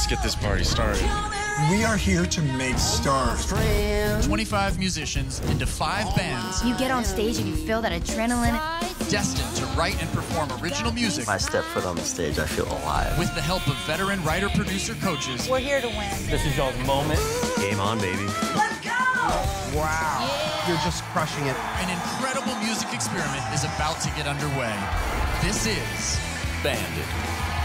Let's get this party started. We are here to make stars. 25 musicians into 5 bands. You get on stage and you feel that adrenaline. Destined to write and perform original music. When I step foot on the stage, I feel alive. With the help of veteran writer-producer coaches. We're here to win. This is y'all's moment. Game on, baby. Let's go! Wow. Yeah. You're just crushing it. An incredible music experiment is about to get underway. This is Banded.